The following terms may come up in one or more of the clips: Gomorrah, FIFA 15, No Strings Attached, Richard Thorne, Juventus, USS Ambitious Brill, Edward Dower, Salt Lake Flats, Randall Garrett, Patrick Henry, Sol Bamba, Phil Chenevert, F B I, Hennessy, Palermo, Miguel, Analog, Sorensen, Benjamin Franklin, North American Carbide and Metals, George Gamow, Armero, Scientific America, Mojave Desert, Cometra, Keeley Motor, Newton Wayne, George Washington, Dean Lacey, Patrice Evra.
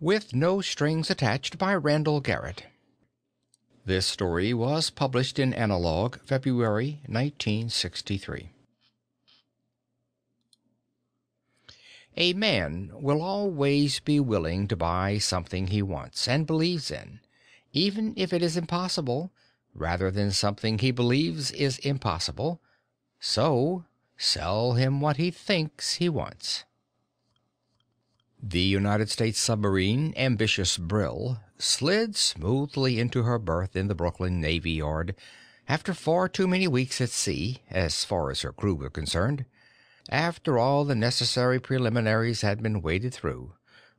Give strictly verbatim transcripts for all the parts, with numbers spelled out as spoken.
with no strings attached, by Randall Garrett. This story was published in Analog, February nineteen sixty-three. A man will always be willing to buy something he wants and believes in, even if it is impossible, rather than something he believes is impossible. So sell him what he thinks he wants. The United States submarine Ambitious Brill slid smoothly into her berth in the Brooklyn Navy Yard after far too many weeks at sea, as far as her crew were concerned. After all the necessary preliminaries had been waded through,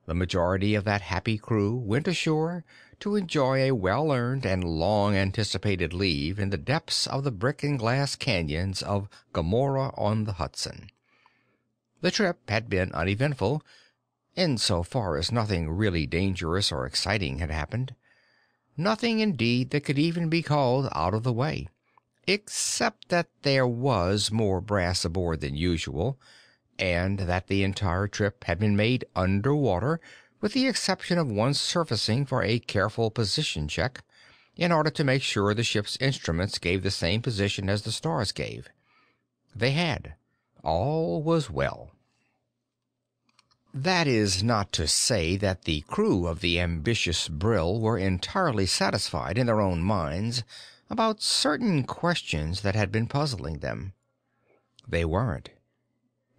the majority of that happy crew went ashore to enjoy a well-earned and long-anticipated leave in the depths of the brick-and-glass canyons of Gomorrah on the Hudson. The trip had been uneventful, insofar as nothing really dangerous or exciting had happened, nothing, indeed, that could even be called out of the way, except that there was more brass aboard than usual, and that the entire trip had been made under water, with the exception of one surfacing for a careful position check, in order to make sure the ship's instruments gave the same position as the stars gave. They had. All was well. That is not to say that the crew of the Ambitious Brill were entirely satisfied in their own minds about certain questions that had been puzzling them. They weren't.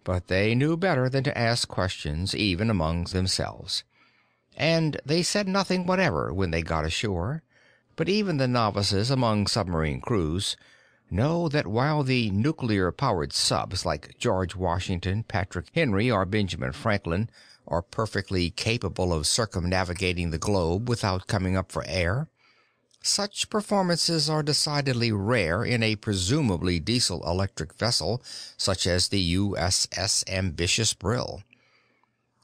But they knew better than to ask questions even among themselves, and they said nothing whatever when they got ashore, but even the novices among submarine crews know that while the nuclear-powered subs like George Washington, Patrick Henry, or Benjamin Franklin are perfectly capable of circumnavigating the globe without coming up for air, such performances are decidedly rare in a presumably diesel-electric vessel such as the U S S Ambitious Brill.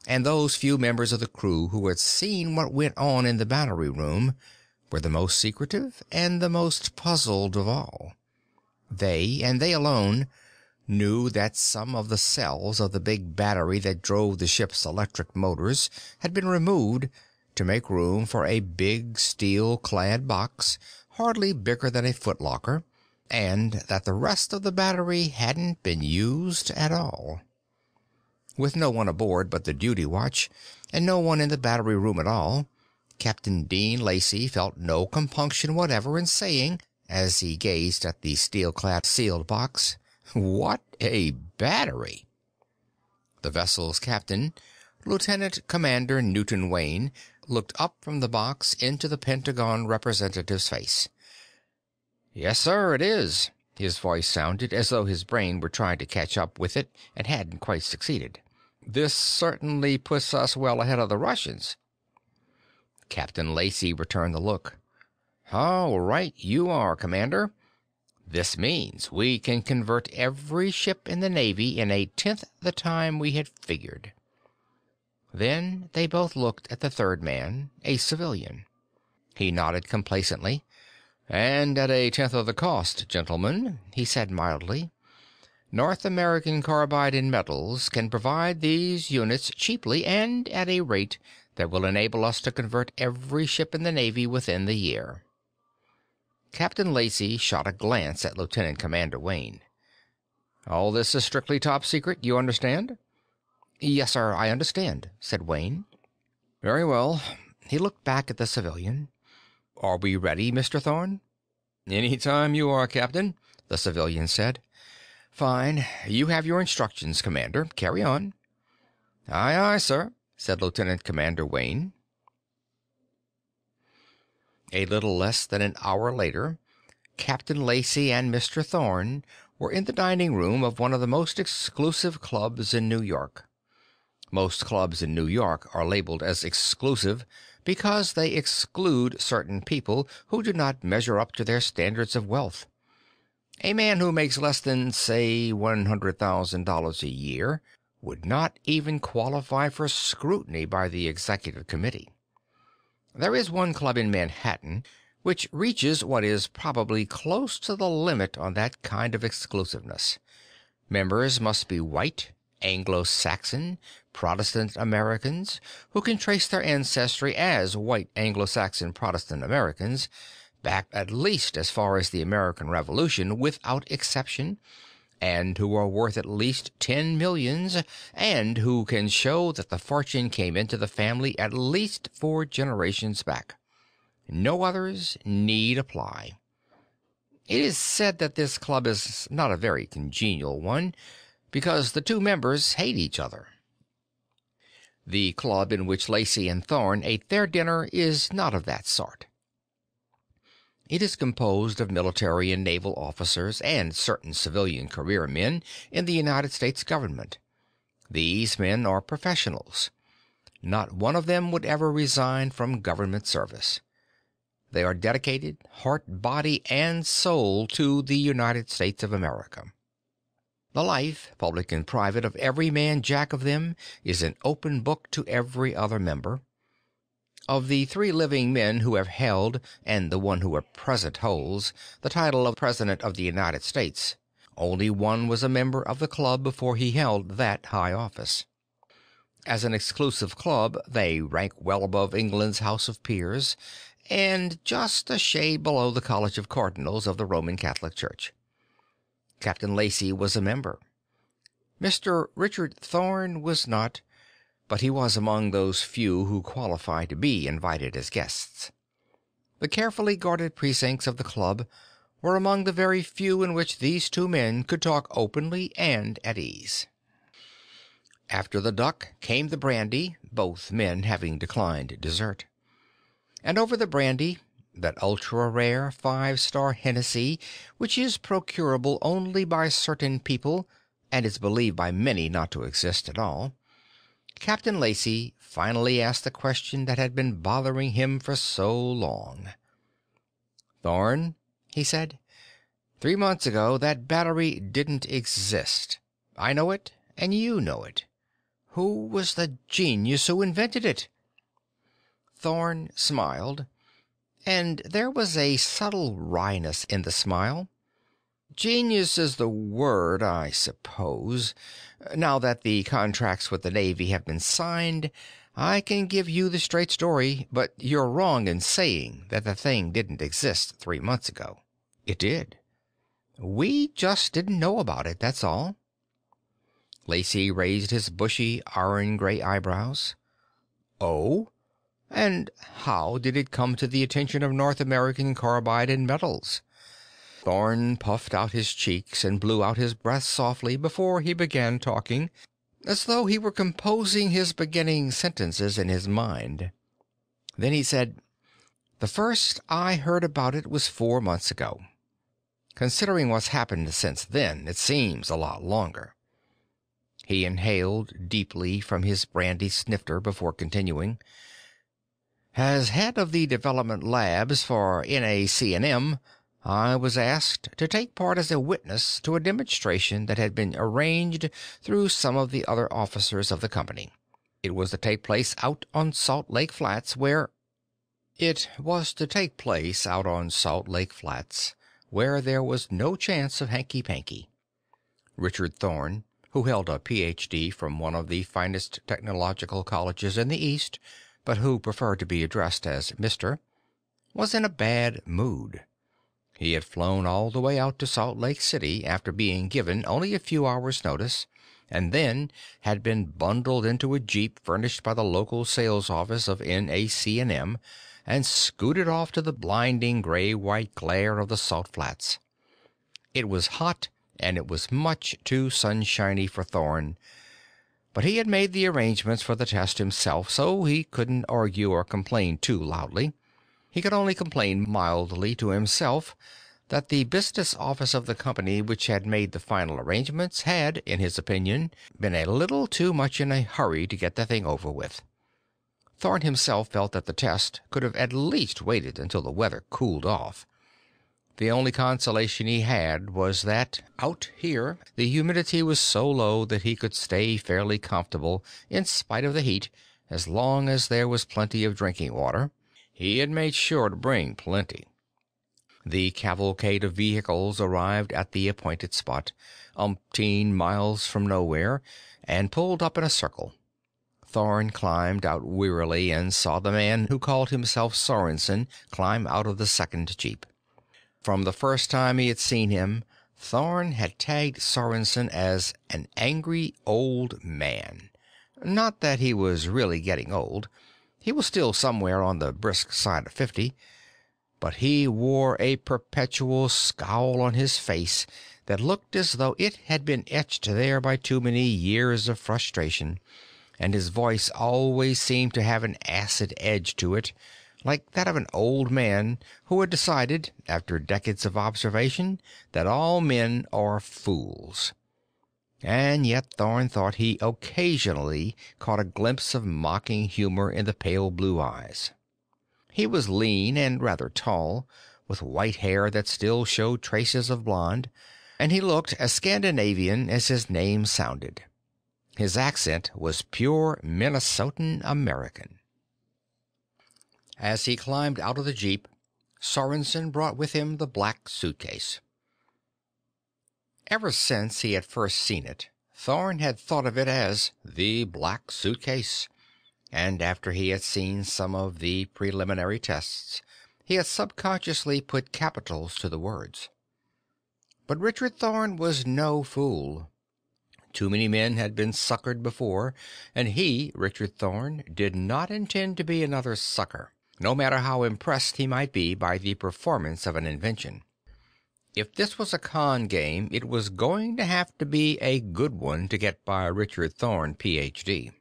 And those few members of the crew who had seen what went on in the battery room were the most secretive and the most puzzled of all. They, and they alone, knew that some of the cells of the big battery that drove the ship's electric motors had been removed to make room for a big steel-clad box hardly bigger than a footlocker, and that the rest of the battery hadn't been used at all. With no one aboard but the duty watch, and no one in the battery room at all, Captain Dean Lacey felt no compunction whatever in saying, as he gazed at the steel-clad sealed box, "What a battery!" The vessel's captain, Lieutenant Commander Newton Wayne, looked up from the box into the Pentagon representative's face. "Yes, sir, it is," his voice sounded, as though his brain were trying to catch up with it and hadn't quite succeeded. "This certainly puts us well ahead of the Russians." Captain Lacey returned the look. "How right you are, Commander. This means we can convert every ship in the Navy in a tenth the time we had figured." Then they both looked at the third man, a civilian. He nodded complacently. "And at a tenth of the cost, gentlemen," he said mildly, "North American Carbide and Metals can provide these units cheaply and at a rate that will enable us to convert every ship in the Navy within the year." Captain Lacey shot a glance at Lieutenant Commander Wayne. "All this is strictly top secret, you understand?" "Yes, sir, I understand," said Wayne. "Very well." He looked back at the civilian. "Are we ready, Mister Thorne?" "Any time you are, Captain," the civilian said. "Fine. You have your instructions, Commander. Carry on." "Aye, aye, sir," said Lieutenant Commander Wayne. A little less than an hour later, Captain Lacey and Mister Thorne were in the dining room of one of the most exclusive clubs in New York. Most clubs in New York are labeled as exclusive because they exclude certain people who do not measure up to their standards of wealth. A man who makes less than, say, one hundred thousand dollars a year would not even qualify for scrutiny by the executive committee. There is one club in Manhattan which reaches what is probably close to the limit on that kind of exclusiveness. Members must be white, Anglo-Saxon, Protestant Americans, who can trace their ancestry as white Anglo-Saxon Protestant Americans, back at least as far as the American Revolution without exception, and who are worth at least ten millions, and who can show that the fortune came into the family at least four generations back. No others need apply. It is said that this club is not a very congenial one, because the two members hate each other. The club in which Lacey and Thorne ate their dinner is not of that sort. It is composed of military and naval officers and certain civilian career men in the United States government. These men are professionals. Not one of them would ever resign from government service. They are dedicated, heart, body, and soul, to the United States of America. The life, public and private, of every man jack of them is an open book to every other member. Of the three living men who have held, and the one who at present holds, the title of President of the United States, only one was a member of the club before he held that high office. As an exclusive club, they rank well above England's House of Peers, and just a shade below the College of Cardinals of the Roman Catholic Church. Captain Lacey was a member. Mister Richard Thorne was not, but he was among those few who qualify to be invited as guests. The carefully guarded precincts of the club were among the very few in which these two men could talk openly and at ease. After the duck came the brandy, both men having declined dessert. And over the brandy, that ultra-rare five-star Hennessy which is procurable only by certain people and is believed by many not to exist at all, Captain Lacey finally asked the question that had been bothering him for so long. "Thorne," he said, "three months ago that battery didn't exist. I know it, and you know it. Who was the genius who invented it?" Thorne smiled, and there was a subtle wryness in the smile. Genius is the word, I suppose. Now that the contracts with the Navy have been signed, I can give you the straight story, but you're wrong in saying that the thing didn't exist three months ago. It did. We just didn't know about it, that's all." Lacey raised his bushy, iron-gray eyebrows. "Oh? And how did it come to the attention of North American Carbide and Metals?" Thorne puffed out his cheeks and blew out his breath softly before he began talking, as though he were composing his beginning sentences in his mind. Then he said, "The first I heard about it was four months ago. Considering what's happened since then, it seems a lot longer." He inhaled deeply from his brandy snifter before continuing. "As head of the development labs for N A C and M, I was asked to take part as a witness to a demonstration that had been arranged through some of the other officers of the company. It was to take place out on Salt Lake Flats, where it was to take place out on Salt Lake Flats, where there was no chance of hanky-panky." Richard Thorne, who held a P H D from one of the finest technological colleges in the East, but who preferred to be addressed as Mister, was in a bad mood. He had flown all the way out to Salt Lake City after being given only a few hours' notice, and then had been bundled into a jeep furnished by the local sales office of N A C and M, and scooted off to the blinding gray-white glare of the Salt Flats. It was hot, and it was much too sunshiny for Thorne, but he had made the arrangements for the test himself, so he couldn't argue or complain too loudly. He could only complain mildly to himself that the business office of the company which had made the final arrangements had, in his opinion, been a little too much in a hurry to get the thing over with. Thorne himself felt that the test could have at least waited until the weather cooled off. The only consolation he had was that, out here, the humidity was so low that he could stay fairly comfortable, in spite of the heat, as long as there was plenty of drinking water. He had made sure to bring plenty. The cavalcade of vehicles arrived at the appointed spot, umpteen miles from nowhere, and pulled up in a circle. Thorne climbed out wearily and saw the man who called himself Sorensen climb out of the second jeep. From the first time he had seen him, Thorne had tagged Sorensen as an angry old man. Not that he was really getting old. He was still somewhere on the brisk side of fifty, but he wore a perpetual scowl on his face that looked as though it had been etched there by too many years of frustration, and his voice always seemed to have an acid edge to it, like that of an old man who had decided, after decades of observation, that all men are fools. And yet Thorne thought he occasionally caught a glimpse of mocking humor in the pale blue eyes. He was lean and rather tall, with white hair that still showed traces of blonde, and he looked as Scandinavian as his name sounded. His accent was pure Minnesotan American. As he climbed out of the jeep, Sorensen brought with him the black suitcase. Ever since he had first seen it, Thorne had thought of it as the black suitcase, and after he had seen some of the preliminary tests, he had subconsciously put capitals to the words. But Richard Thorne was no fool. Too many men had been suckered before, and he, Richard Thorne, did not intend to be another sucker, no matter how impressed he might be by the performance of an invention. If this was a con game, it was going to have to be a good one to get by Richard Thorne, Ph.D.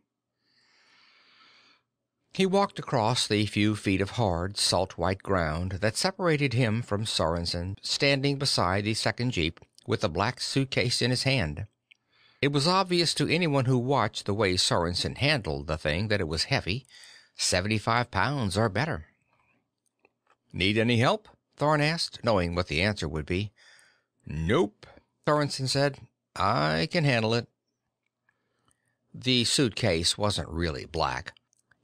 He walked across the few feet of hard, salt-white ground that separated him from Sorensen, standing beside the second jeep with a black suitcase in his hand. It was obvious to anyone who watched the way Sorensen handled the thing that it was heavy, seventy-five pounds or better. "Need any help?" Thorne asked, knowing what the answer would be. "Nope," Sorensen said. "I can handle it." The suitcase wasn't really black.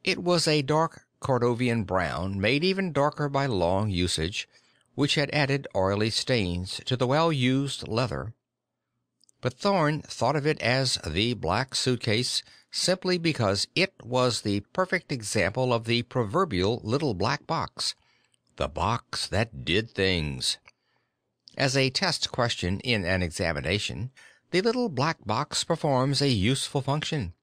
It was a dark Cordovian brown, made even darker by long usage, which had added oily stains to the well-used leather. But Thorne thought of it as the black suitcase simply because it was the perfect example of the proverbial little black box. The box that did things. As a test question in an examination, the little black box performs a useful function.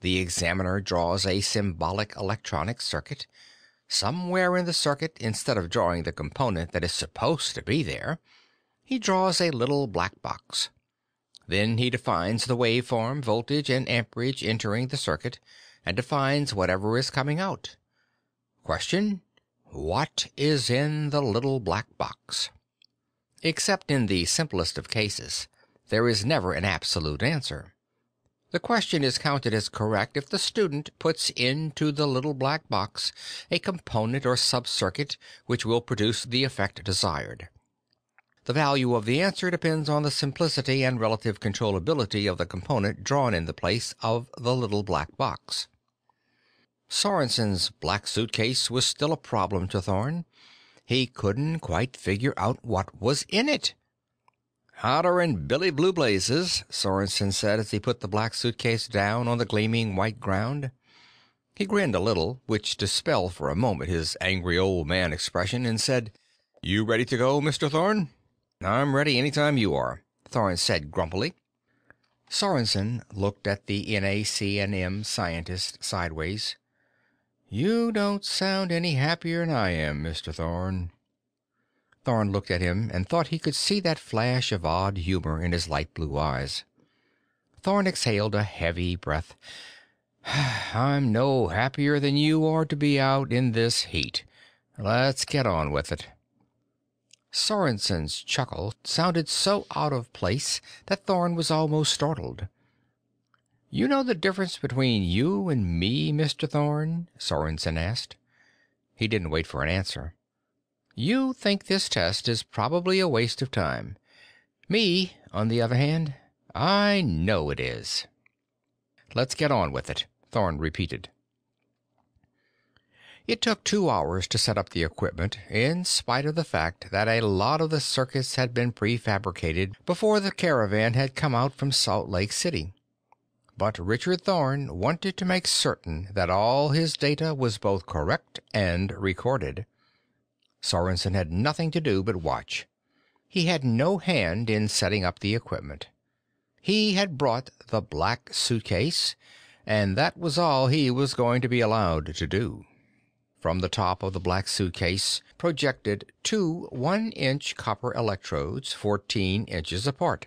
The examiner draws a symbolic electronic circuit. Somewhere in the circuit, instead of drawing the component that is supposed to be there, he draws a little black box. Then he defines the waveform, voltage, and amperage entering the circuit, and defines whatever is coming out. Question: what is in the little black box? Except in the simplest of cases, there is never an absolute answer. The question is counted as correct if the student puts into the little black box a component or sub-circuit which will produce the effect desired. The value of the answer depends on the simplicity and relative controllability of the component drawn in the place of the little black box. Sorensen's black suitcase was still a problem to Thorne. He couldn't quite figure out what was in it. "Hotter'n Billy Blue Blazes," Sorensen said as he put the black suitcase down on the gleaming white ground. He grinned a little, which dispelled for a moment his angry old man expression, and said, "You ready to go, Mister Thorne?" "I'm ready any time you are," Thorne said grumpily. Sorensen looked at the N A C N M scientist sideways. "You don't sound any happier'n I am, Mister Thorne." Thorne looked at him and thought he could see that flash of odd humor in his light blue eyes. Thorne exhaled a heavy breath. "I'm no happier than you are to be out in this heat. Let's get on with it." Sorensen's chuckle sounded so out of place that Thorne was almost startled. "You know the difference between you and me, Mister Thorne?" Sorensen asked. He didn't wait for an answer. "You think this test is probably a waste of time. Me, on the other hand, I know it is." "Let's get on with it," Thorne repeated. It took two hours to set up the equipment, in spite of the fact that a lot of the circuits had been prefabricated before the caravan had come out from Salt Lake City. But Richard Thorne wanted to make certain that all his data was both correct and recorded. Sorensen had nothing to do but watch. He had no hand in setting up the equipment. He had brought the black suitcase, and that was all he was going to be allowed to do. From the top of the black suitcase projected two one-inch copper electrodes fourteen inches apart.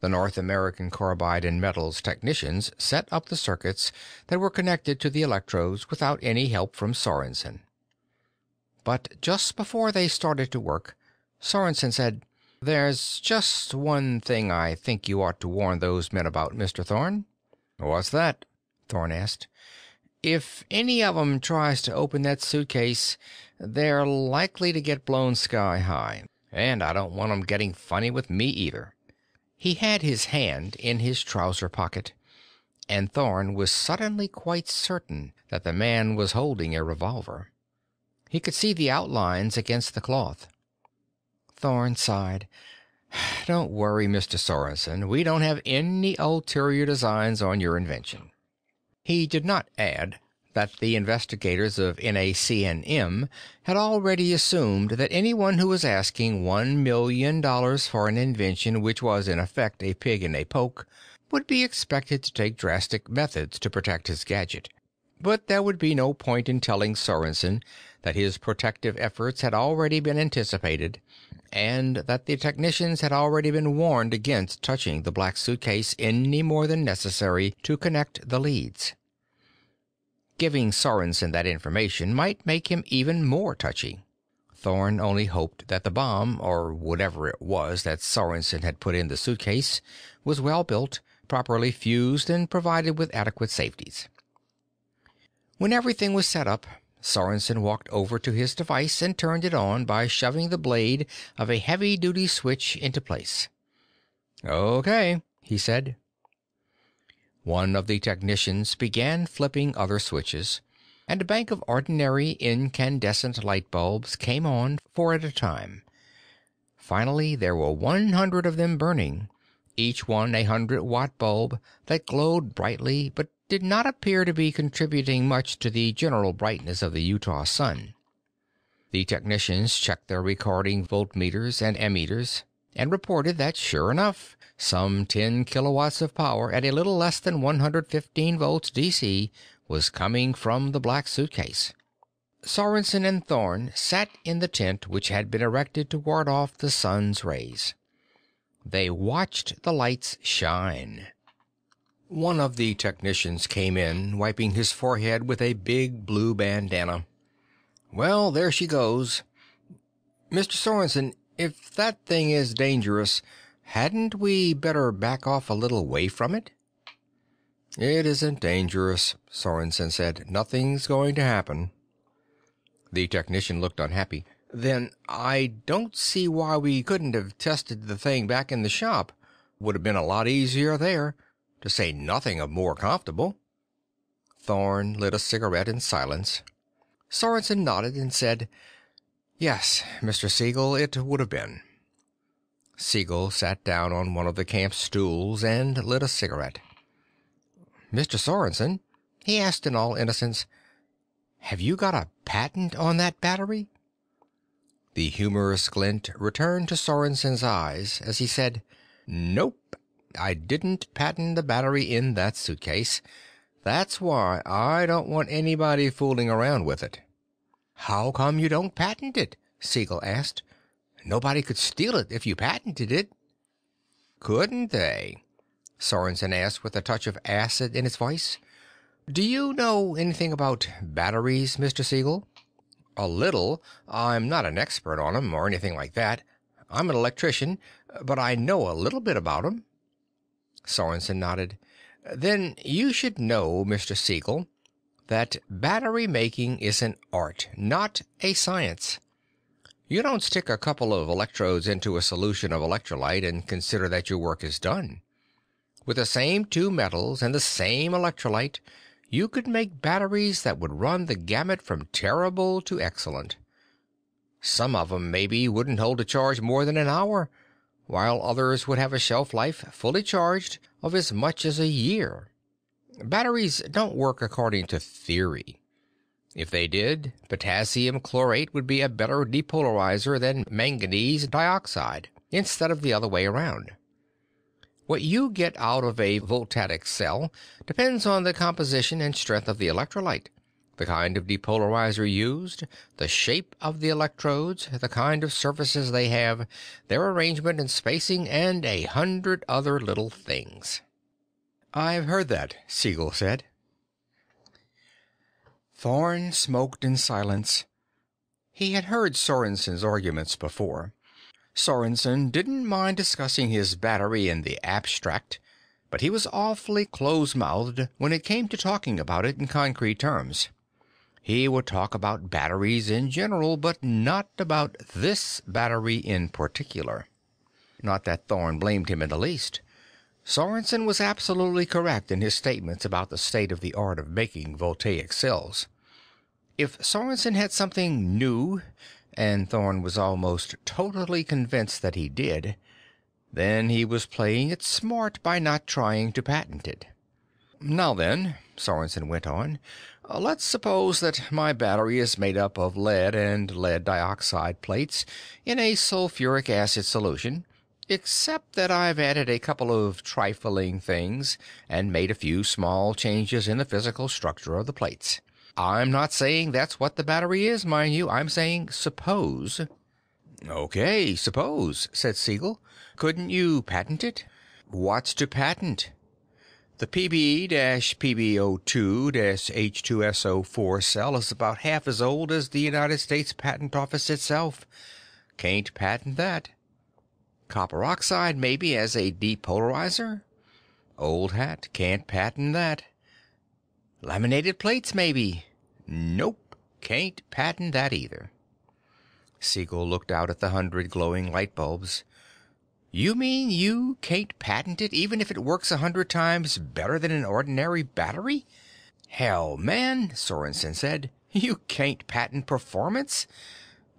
The North American Carbide and Metals technicians set up the circuits that were connected to the electrodes without any help from Sorensen. But just before they started to work, Sorensen said, "There's just one thing I think you ought to warn those men about, Mister Thorne." "What's that?" Thorne asked. "If any of 'em tries to open that suitcase, they're likely to get blown sky high, and I don't want 'em getting funny with me either." He had his hand in his trouser pocket, and Thorne was suddenly quite certain that the man was holding a revolver. He could see the outlines against the cloth. Thorne sighed. "Don't worry, Mister Sorensen. We don't have any ulterior designs on your invention." He did not add that the investigators of N A C N M had already assumed that anyone who was asking one million dollars for an invention which was in effect a pig in a poke would be expected to take drastic methods to protect his gadget. But there would be no point in telling Sorensen that his protective efforts had already been anticipated and that the technicians had already been warned against touching the black suitcase any more than necessary to connect the leads. Giving Sorensen that information might make him even more touchy. Thorne only hoped that the bomb, or whatever it was that Sorensen had put in the suitcase, was well built, properly fused, and provided with adequate safeties. When everything was set up, Sorensen walked over to his device and turned it on by shoving the blade of a heavy-duty switch into place. "Okay," he said. One of the technicians began flipping other switches, and a bank of ordinary incandescent light bulbs came on, four at a time. Finally, there were one hundred of them burning, each one a hundred-watt bulb that glowed brightly but did not appear to be contributing much to the general brightness of the Utah sun. The technicians checked their recording voltmeters and ammeters, and reported that, sure enough, some ten kilowatts of power at a little less than one hundred fifteen volts D C was coming from the black suitcase. Sorensen and Thorne sat in the tent which had been erected to ward off the sun's rays. They watched the lights shine. One of the technicians came in, wiping his forehead with a big blue bandana. "Well, there she goes. Mister Sorensen, if that thing is dangerous, hadn't we better back off a little way from it?" "It isn't dangerous," Sorensen said. "Nothing's going to happen." The technician looked unhappy. "Then I don't see why we couldn't have tested the thing back in the shop. Would have been a lot easier there, to say nothing of more comfortable." Thorne lit a cigarette in silence. Sorensen nodded and said, "Yes, Mister Siegel, it would have been." Siegel sat down on one of the camp stools and lit a cigarette. "Mister Sorensen," he asked in all innocence, "have you got a patent on that battery?" The humorous glint returned to Sorensen's eyes as he said, "Nope. I didn't patent the battery in that suitcase. That's why I don't want anybody fooling around with it." "How come you don't patent it?" Siegel asked. "Nobody could steal it if you patented it." "Couldn't they?" Sorensen asked with a touch of acid in his voice. "Do you know anything about batteries, Mister Siegel?" "A little. I'm not an expert on 'em or anything like that. I'm an electrician, but I know a little bit about 'em." Sorensen nodded. "Then you should know, Mister Siegel, that battery-making is an art, not a science. You don't stick a couple of electrodes into a solution of electrolyte and consider that your work is done. With the same two metals and the same electrolyte, you could make batteries that would run the gamut from terrible to excellent. Some of 'em maybe wouldn't hold a charge more than an hour, while others would have a shelf life, fully charged, of as much as a year. Batteries don't work according to theory. If they did, potassium chlorate would be a better depolarizer than manganese dioxide, instead of the other way around. What you get out of a voltaic cell depends on the composition and strength of the electrolyte, the kind of depolarizer used, the shape of the electrodes, the kind of surfaces they have, their arrangement and spacing, and a hundred other little things. "I've heard that," Siegel said. Thorne smoked in silence. He had heard Sorensen's arguments before. Sorensen didn't mind discussing his battery in the abstract, but he was awfully close-mouthed when it came to talking about it in concrete terms. He would talk about batteries in general, but not about this battery in particular. Not that Thorne blamed him in the least. Sorensen was absolutely correct in his statements about the state of the art of making voltaic cells. If Sorensen had something new, and Thorne was almost totally convinced that he did, then he was playing it smart by not trying to patent it. "Now then," Sorensen went on, "let's suppose that my battery is made up of lead and lead dioxide plates in a sulfuric acid solution, except that I've added a couple of trifling things and made a few small changes in the physical structure of the plates. I'm not saying that's what the battery is, mind you. I'm saying suppose." "Okay, suppose," said Siegel. "Couldn't you patent it?" "What's to patent?" "The P B P B O two H two S O four cell is about half as old as the United States Patent Office itself. Can't patent that. Copper oxide, maybe, as a depolarizer? Old hat, can't patent that. Laminated plates, maybe? Nope, can't patent that either." Siegel looked out at the hundred glowing light bulbs. "You mean you can't patent it, even if it works a hundred times better than an ordinary battery?" "Hell, man," Sorensen said, "you can't patent performance.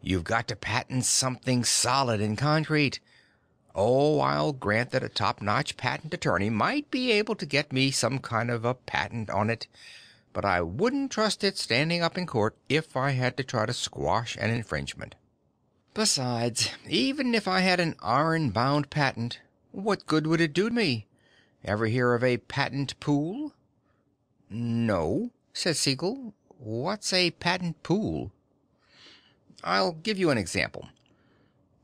You've got to patent something solid and concrete. Oh, I'll grant that a top-notch patent attorney might be able to get me some kind of a patent on it, but I wouldn't trust it standing up in court if I had to try to squash an infringement. Besides, even if I had an iron-bound patent, what good would it do me? Ever hear of a patent pool?" "No," said Siegel. "What's a patent pool?" "I'll give you an example.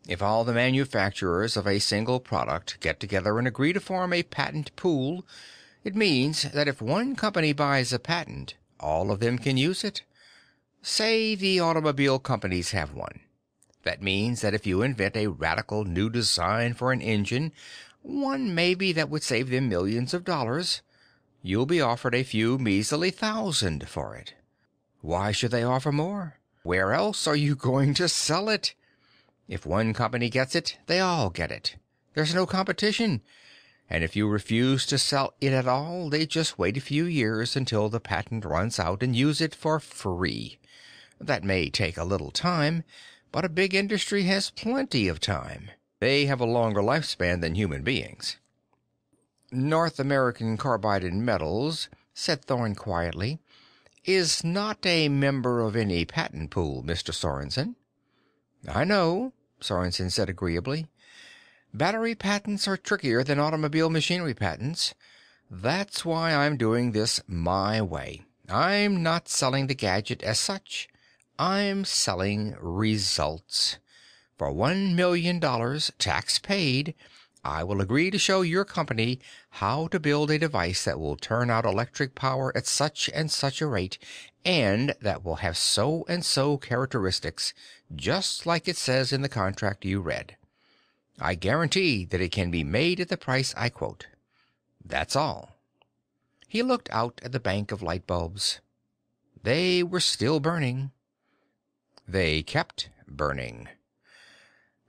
If all the manufacturers of a single product get together and agree to form a patent pool, it means that if one company buys a patent, all of them can use it. Say the automobile companies have one. That means that if you invent a radical new design for an engine, one maybe that would save them millions of dollars, you'll be offered a few measly thousand for it. Why should they offer more? Where else are you going to sell it? If one company gets it, they all get it. There's no competition, and if you refuse to sell it at all, they just wait a few years until the patent runs out and use it for free. That may take a little time, but a big industry has plenty of time. They have a longer lifespan than human beings." "North American Carbide and Metals," said Thorne quietly, "is not a member of any patent pool, Mister Sorensen." "I know," Sorensen said agreeably. "Battery patents are trickier than automobile machinery patents. That's why I'm doing this my way. I'm not selling the gadget as such. I'm selling results. For one million dollars, tax paid, I will agree to show your company how to build a device that will turn out electric power at such and such a rate, and that will have so and so characteristics, just like it says in the contract you read. I guarantee that it can be made at the price I quote. That's all." He looked out at the bank of light bulbs. They were still burning. They kept burning.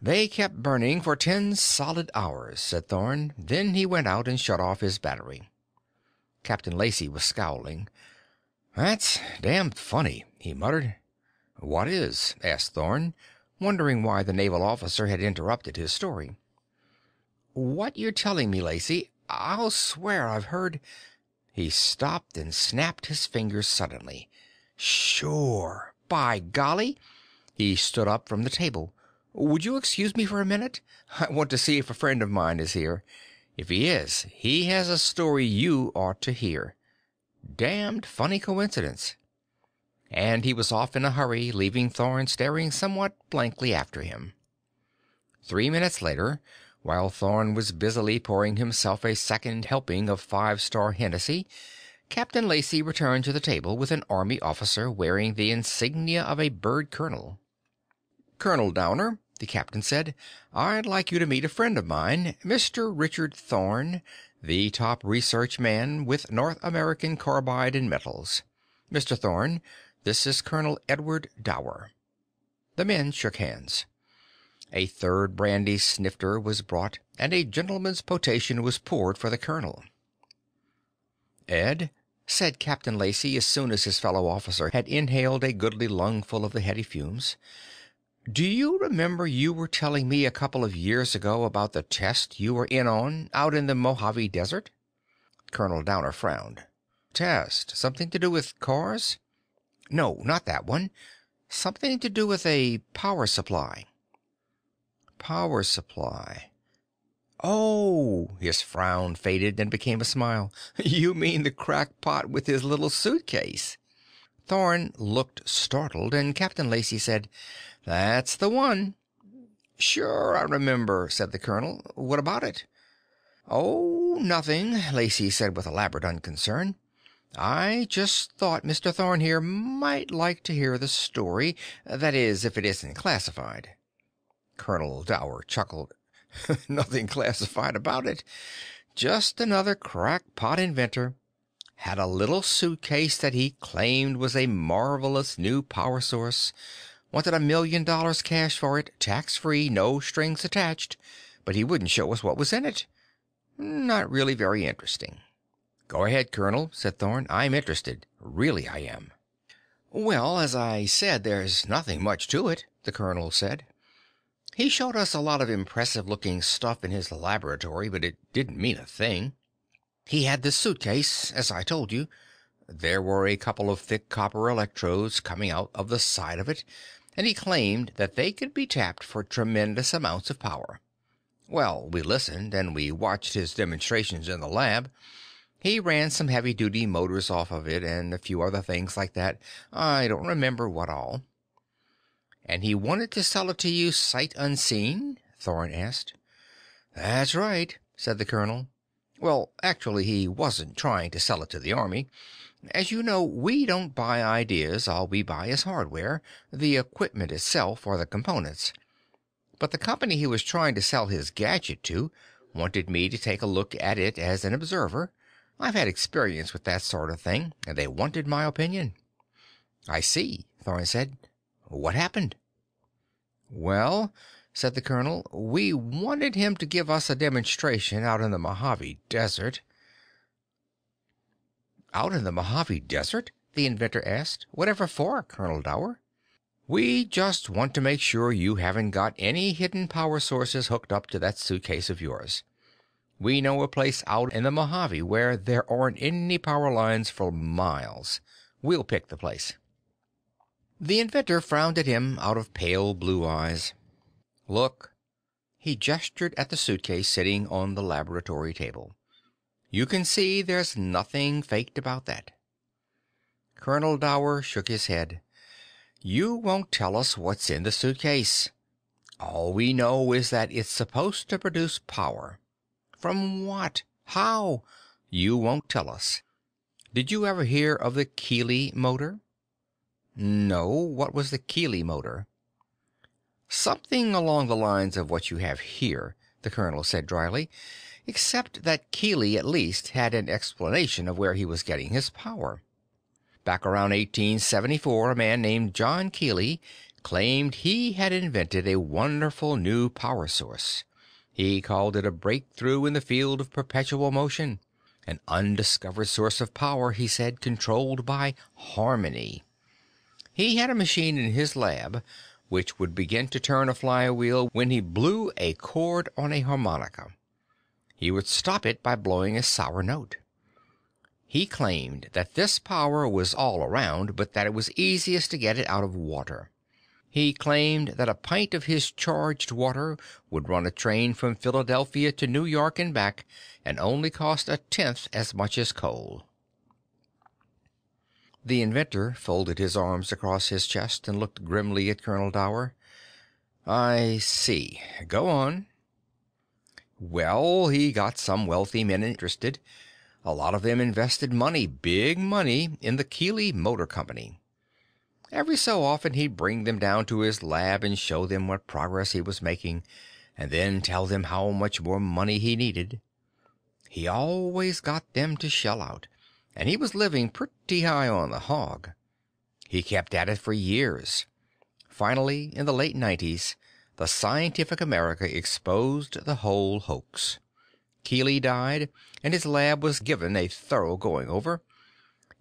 They kept burning for ten solid hours, said Thorne. Then he went out and shut off his battery. Captain Lacey was scowling. "That's damned funny," he muttered. "What is?" asked Thorne, wondering why the naval officer had interrupted his story. "What you're telling me, Lacey, I'll swear I've heard—" He stopped and snapped his fingers suddenly. "Sure! By golly!" He stood up from the table. "Would you excuse me for a minute? I want to see if a friend of mine is here. If he is, he has a story you ought to hear. Damned funny coincidence." And he was off in a hurry, leaving Thorne staring somewhat blankly after him. Three minutes later, while Thorne was busily pouring himself a second helping of five-star Hennessy, Captain Lacey returned to the table with an army officer wearing the insignia of a bird colonel. "Colonel Downer," the captain said, "I'd like you to meet a friend of mine, Mister Richard Thorne, the top research man with North American Carbide and Metals. Mister Thorne, this is Colonel Edward Dower." The men shook hands. A third brandy snifter was brought, and a gentleman's potation was poured for the colonel. "Ed," said Captain Lacey as soon as his fellow officer had inhaled a goodly lungful of the heady fumes, "do you remember you were telling me a couple of years ago about the test you were in on out in the Mojave Desert?" Colonel Downer frowned. "Test? Something to do with cars?" "No, not that one. Something to do with a power supply." "Power supply. Oh," his frown faded and became a smile. "You mean the crackpot with his little suitcase." Thorne looked startled, and Captain Lacey said, "That's the one." "Sure, I remember," said the colonel. "What about it?" "Oh, nothing," Lacey said with elaborate unconcern. "I just thought Mister Thorne here might like to hear the story, that is, if it isn't classified." Colonel Dower chuckled. "Nothing classified about it. Just another crackpot inventor. Had a little suitcase that he claimed was a marvelous new power source. Wanted a million dollars cash for it, tax-free, no strings attached, but he wouldn't show us what was in it. Not really very interesting." "Go ahead, Colonel," said Thorne. "I'm interested. Really I am." "Well, as I said, there's nothing much to it," the colonel said. "He showed us a lot of impressive-looking stuff in his laboratory, but it didn't mean a thing. He had this suitcase, as I told you. There were a couple of thick copper electrodes coming out of the side of it, and he claimed that they could be tapped for tremendous amounts of power. Well, we listened, and we watched his demonstrations in the lab. He ran some heavy-duty motors off of it, and a few other things like that. I don't remember what all." "And he wanted to sell it to you sight unseen?" Thorne asked. "That's right," said the colonel. "Well, actually, he wasn't trying to sell it to the army. As you know, we don't buy ideas. All we buy is hardware, the equipment itself or the components. But the company he was trying to sell his gadget to wanted me to take a look at it as an observer. I've had experience with that sort of thing, and they wanted my opinion." "I see," Thorne said. "What happened?" "Well," said the colonel, "we wanted him to give us a demonstration out in the Mojave Desert." "Out in the Mojave Desert?" the inventor asked. "Whatever for, Colonel Dower?" "We just want to make sure you haven't got any hidden power sources hooked up to that suitcase of yours. We know a place out in the Mojave where there aren't any power lines for miles. We'll pick the place." The inventor frowned at him out of pale blue eyes. "Look." He gestured at the suitcase sitting on the laboratory table. "You can see there's nothing faked about that." Colonel Dower shook his head. "You won't tell us what's in the suitcase. All we know is that it's supposed to produce power. From what? How? You won't tell us. Did you ever hear of the Keeley motor?" "No. What was the Keeley motor?" "Something along the lines of what you have here," the colonel said dryly, "except that Keeley at least had an explanation of where he was getting his power. Back around eighteen seventy-four, a man named John Keeley claimed he had invented a wonderful new power source. He called it a breakthrough in the field of perpetual motion. an undiscovered source of power, he said, controlled by harmony. He had a machine in his lab which would begin to turn a flywheel when he blew a chord on a harmonica. He would stop it by blowing a sour note. He claimed that this power was all around, but that it was easiest to get it out of water. He claimed that a pint of his charged water would run a train from Philadelphia to New York and back, and only cost a tenth as much as coal. The inventor folded his arms across his chest and looked grimly at Colonel Dower. "I see. Go on." "Well, he got some wealthy men interested. A lot of them invested money, big money, in the Keeley Motor Company. Every so often he'd bring them down to his lab and show them what progress he was making, and then tell them how much more money he needed. He always got them to shell out, and he was living pretty high on the hog. He kept at it for years. Finally, in the late nineties, the Scientific America exposed the whole hoax. Keeley died, and his lab was given a thorough going-over.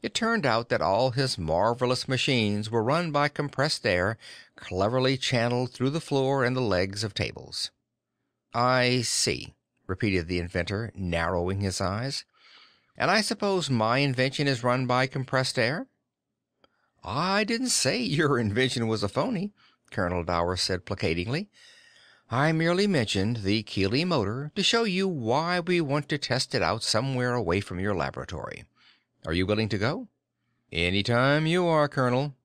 It turned out that all his marvelous machines were run by compressed air cleverly channeled through the floor and the legs of tables." "I see," repeated the inventor, narrowing his eyes. "And I suppose my invention is run by compressed air?" "I didn't say your invention was a phony," Colonel Dower said placatingly. "I merely mentioned the Keeley motor to show you why we want to test it out somewhere away from your laboratory. Are you willing to go?" "Any time you are, Colonel."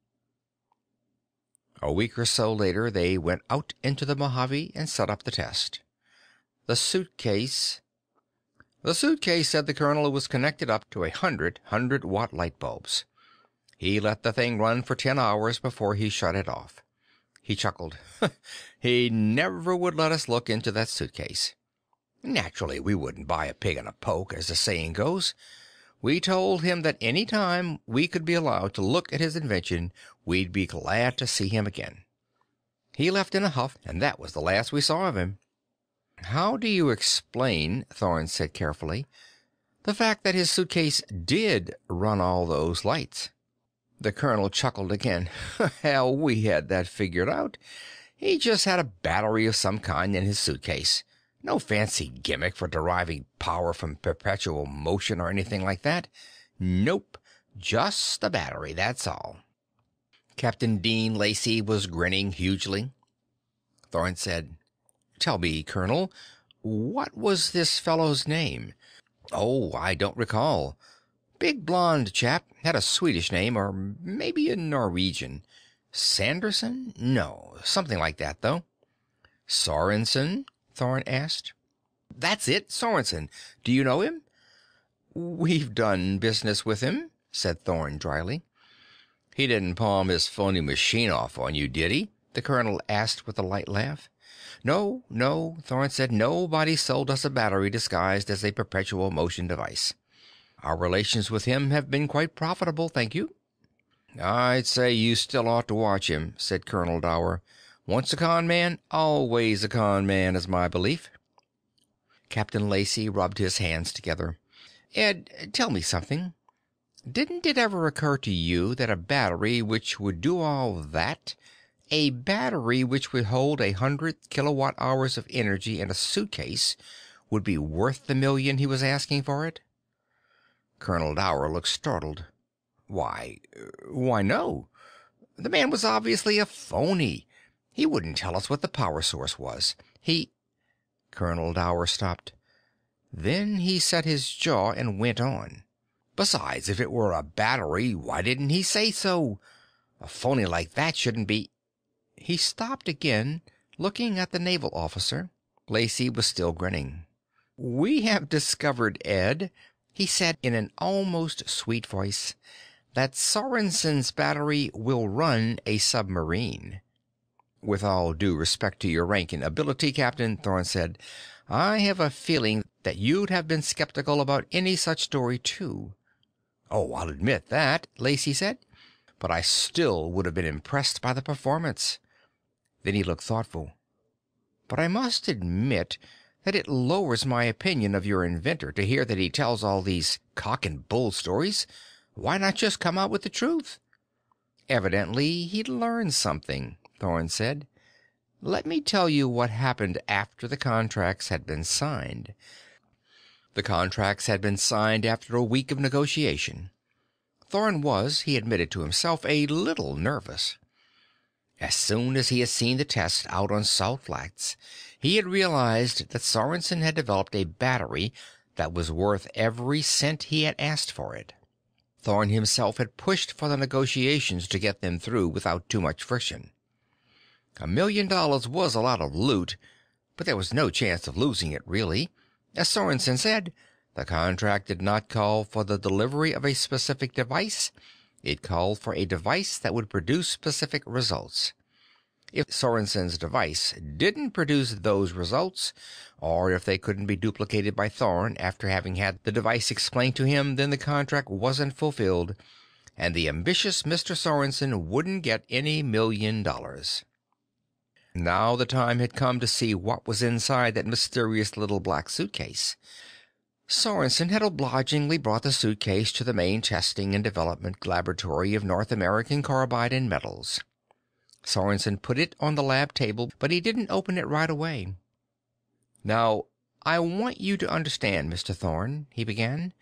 A week or so later, they went out into the Mojave and set up the test. The suitcase... The suitcase, said the Colonel, was connected up to a hundred hundred-watt light bulbs. He let the thing run for ten hours before he shut it off. He chuckled. He never would let us look into that suitcase. Naturally, we wouldn't buy a pig in a poke, as the saying goes. We told him that any time we could be allowed to look at his invention, we'd be glad to see him again. He left in a huff, and that was the last we saw of him." "How do you explain," Thorne said carefully, "the fact that his suitcase did run all those lights?" The colonel chuckled again. "Hell, we had that figured out. He just had a battery of some kind in his suitcase. No fancy gimmick for deriving power from perpetual motion or anything like that. Nope, just a battery, that's all." Captain Dean Lacey was grinning hugely. Thorne said, "Tell me, Colonel, what was this fellow's name?" "Oh, I don't recall. Big blonde chap, had a Swedish name, or maybe a Norwegian. Sanderson? No, something like that, though." "Sorensen?" Thorne asked. "That's it, Sorensen. Do you know him?" "We've done business with him," said Thorne dryly. "He didn't palm his phony machine off on you, did he?" the colonel asked with a light laugh. "No, no," Thorne said. "Nobody sold us a battery disguised as a perpetual motion device. Our relations with him have been quite profitable, thank you." "I'd say you still ought to watch him," said Colonel Dower. "Once a con man, always a con man, is my belief." Captain Lacey rubbed his hands together. "Ed, tell me something. Didn't it ever occur to you that a battery which would do all that, a battery which would hold a hundred kilowatt hours of energy in a suitcase, would be worth the million he was asking for it?" Colonel Dower looked startled. "Why, why no. The man was obviously a phony. He wouldn't tell us what the power source was. He—" Colonel Dower stopped. Then he set his jaw and went on. "Besides, if it were a battery, why didn't he say so? A phony like that shouldn't be—" He stopped again, looking at the naval officer. Lacey was still grinning. "We have discovered, Ed," he said in an almost sweet voice, "that Sorensen's battery will run a submarine." "With all due respect to your rank and ability, Captain," Thorne said, "I have a feeling that you'd have been skeptical about any such story, too." "Oh, I'll admit that," Lacey said, "but I still would have been impressed by the performance." Then he looked thoughtful. "But I must admit that it lowers my opinion of your inventor to hear that he tells all these cock-and-bull stories. Why not just come out with the truth? Evidently he'd learned something, Thorne said. Let me tell you what happened after the contracts had been signed. The contracts had been signed after a week of negotiation. Thorne was, he admitted to himself, a little nervous. As soon as he had seen the test out on Salt Flats, he had realized that Sorensen had developed a battery that was worth every cent he had asked for it. Thorne himself had pushed for the negotiations to get them through without too much friction. A million dollars was a lot of loot, but there was no chance of losing it, really. As Sorensen said, the contract did not call for the delivery of a specific device. It called for a device that would produce specific results. If Sorensen's device didn't produce those results, or if they couldn't be duplicated by Thorne after having had the device explained to him, then the contract wasn't fulfilled, and the ambitious Mister Sorensen wouldn't get any million dollars. Now the time had come to see what was inside that mysterious little black suitcase. Sorensen had obligingly brought the suitcase to the main testing and development laboratory of North American Carbide and Metals. Sorensen put it on the lab table, but he didn't open it right away. "Now, I want you to understand, Mister Thorne," he began,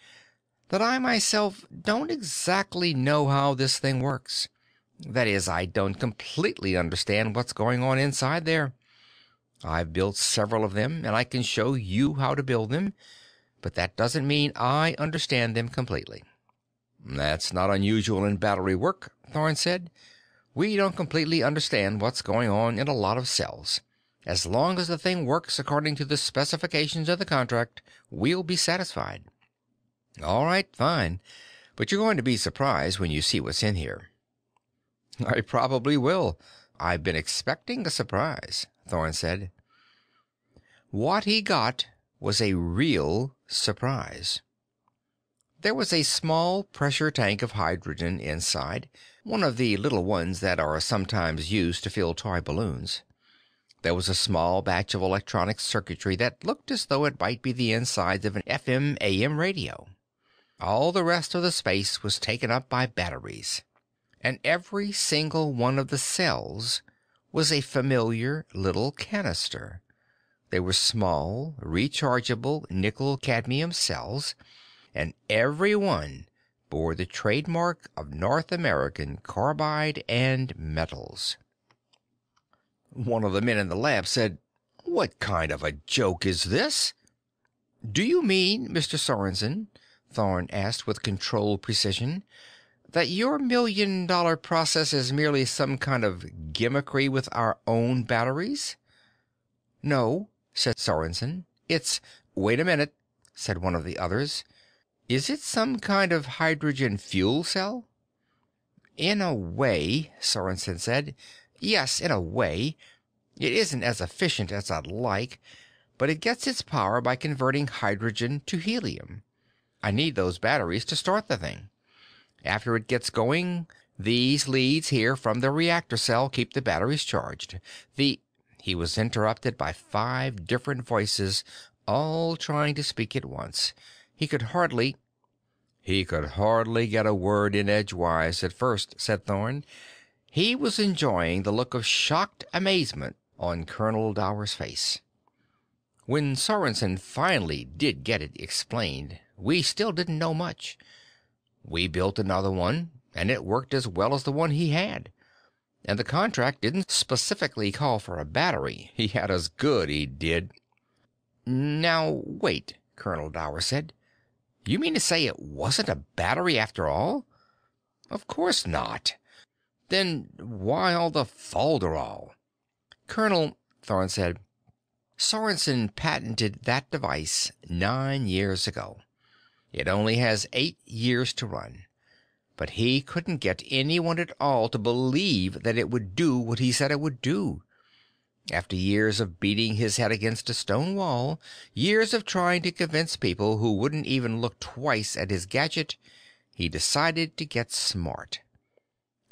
"that I myself don't exactly know how this thing works. That is, I don't completely understand what's going on inside there. I've built several of them, and I can show you how to build them. But that doesn't mean I understand them completely." "That's not unusual in battery work," Thorne said. "We don't completely understand what's going on in a lot of cells. As long as the thing works according to the specifications of the contract, we'll be satisfied." "All right, fine. But you're going to be surprised when you see what's in here." "I probably will. I've been expecting a surprise," Thorne said. What he got was a real surprise. There was a small pressure tank of hydrogen inside, one of the little ones that are sometimes used to fill toy balloons. There was a small batch of electronic circuitry that looked as though it might be the insides of an F M A M radio. All the rest of the space was taken up by batteries, and every single one of the cells was a familiar little canister. They were small, rechargeable nickel-cadmium cells, and every one bore the trademark of North American Carbide and Metals. One of the men in the lab said, "What kind of a joke is this?" "Do you mean, Mister Sorensen," Thorne asked with controlled precision, "that your million-dollar process is merely some kind of gimmickry with our own batteries?" "No," said Sorensen. "It's—" "Wait a minute," said one of the others. "Is it some kind of hydrogen fuel cell?" "In a way," Sorensen said. "Yes, in a way. It isn't as efficient as I'd like, but it gets its power by converting hydrogen to helium. I need those batteries to start the thing. After it gets going, these leads here from the reactor cell keep the batteries charged. The—" He was interrupted by five different voices, all trying to speak at once. He could hardly... He could hardly get a word in edgewise at first, said Thorne. He was enjoying the look of shocked amazement on Colonel Dower's face. When Sorensen finally did get it explained, we still didn't know much. We built another one, and it worked as well as the one he had. And the contract didn't specifically call for a battery. He had us good, he did. "Now, wait," Colonel Dower said. "You mean to say it wasn't a battery after all?" "Of course not." "Then why all the folderol?" "Colonel," Thorne said, "Sorensen patented that device nine years ago. It only has eight years to run. But he couldn't get anyone at all to believe that it would do what he said it would do. After years of beating his head against a stone wall, years of trying to convince people who wouldn't even look twice at his gadget, he decided to get smart.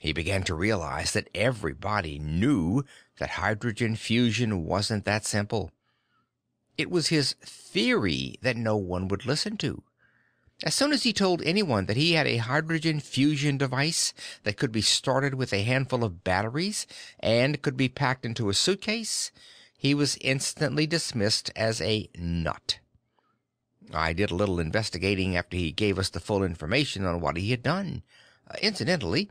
He began to realize that everybody knew that hydrogen fusion wasn't that simple. It was his theory that no one would listen to. As soon as he told anyone that he had a hydrogen fusion device that could be started with a handful of batteries and could be packed into a suitcase, he was instantly dismissed as a nut. I did a little investigating after he gave us the full information on what he had done. Uh, incidentally,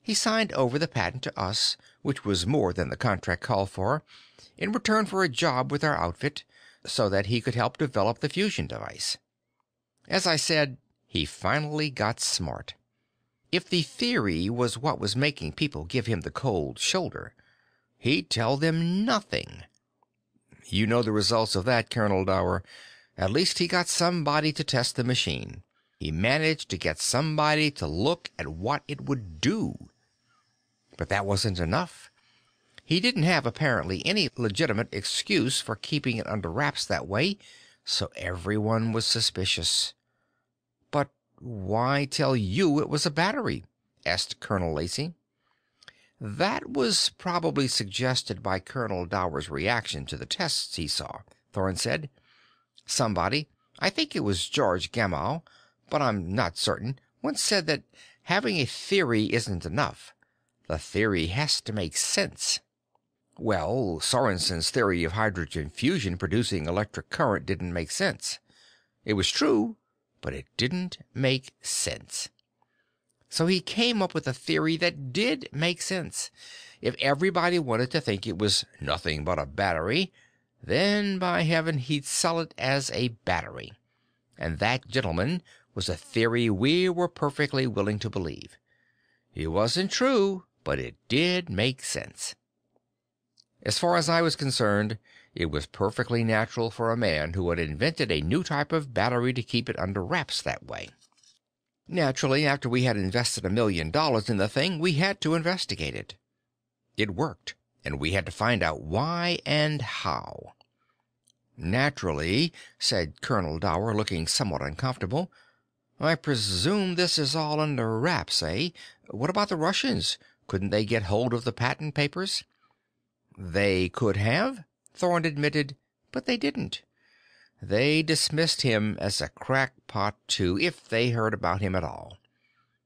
he signed over the patent to us, which was more than the contract called for, in return for a job with our outfit, so that he could help develop the fusion device. As I said, he finally got smart. If the theory was what was making people give him the cold shoulder, he'd tell them nothing. You know the results of that, Colonel Dower. At least he got somebody to test the machine. He managed to get somebody to look at what it would do. But that wasn't enough. He didn't have apparently any legitimate excuse for keeping it under wraps that way, so everyone was suspicious. "But why tell you it was a battery?" asked Colonel Lacey. "That was probably suggested by Colonel Dower's reaction to the tests he saw," Thorne said. "Somebody, I think it was George Gamow, but I'm not certain, once said that having a theory isn't enough. The theory has to make sense. Well, Sorensen's theory of hydrogen fusion producing electric current didn't make sense. It was true, but it didn't make sense. So he came up with a theory that did make sense. If everybody wanted to think it was nothing but a battery, then by heaven he'd sell it as a battery. And that, gentlemen, was a theory we were perfectly willing to believe. It wasn't true, but it did make sense. As far as I was concerned, it was perfectly natural for a man who had invented a new type of battery to keep it under wraps that way. Naturally, after we had invested a million dollars in the thing, we had to investigate it. It worked, and we had to find out why and how. Naturally, said Colonel Dower, looking somewhat uncomfortable, I presume this is all under wraps, eh? What about the Russians? Couldn't they get hold of the patent papers? They could have, Thorne admitted, but they didn't. They dismissed him as a crackpot, too, if they heard about him at all.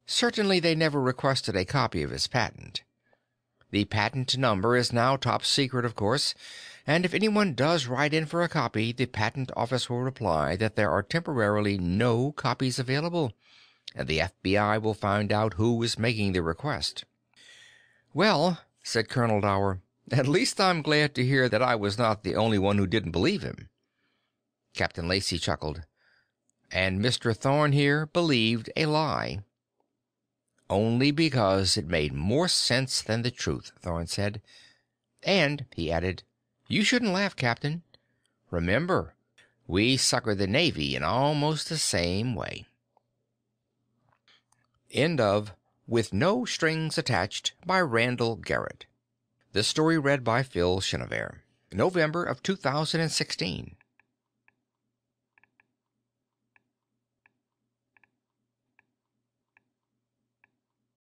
Certainly they never requested a copy of his patent. The patent number is now top secret, of course, and if anyone does write in for a copy, the patent office will reply that there are temporarily no copies available, and the F B I will find out who is making the request. Well, said Colonel Dower, at least I'm glad to hear that I was not the only one who didn't believe him. Captain Lacey chuckled. And Mister Thorne here believed a lie. Only because it made more sense than the truth, Thorne said. And, he added, you shouldn't laugh, Captain. Remember, we suckered the Navy in almost the same way. End of With No Strings Attached by Randall Garrett. This story read by Phil Chenevert. November of two thousand sixteen.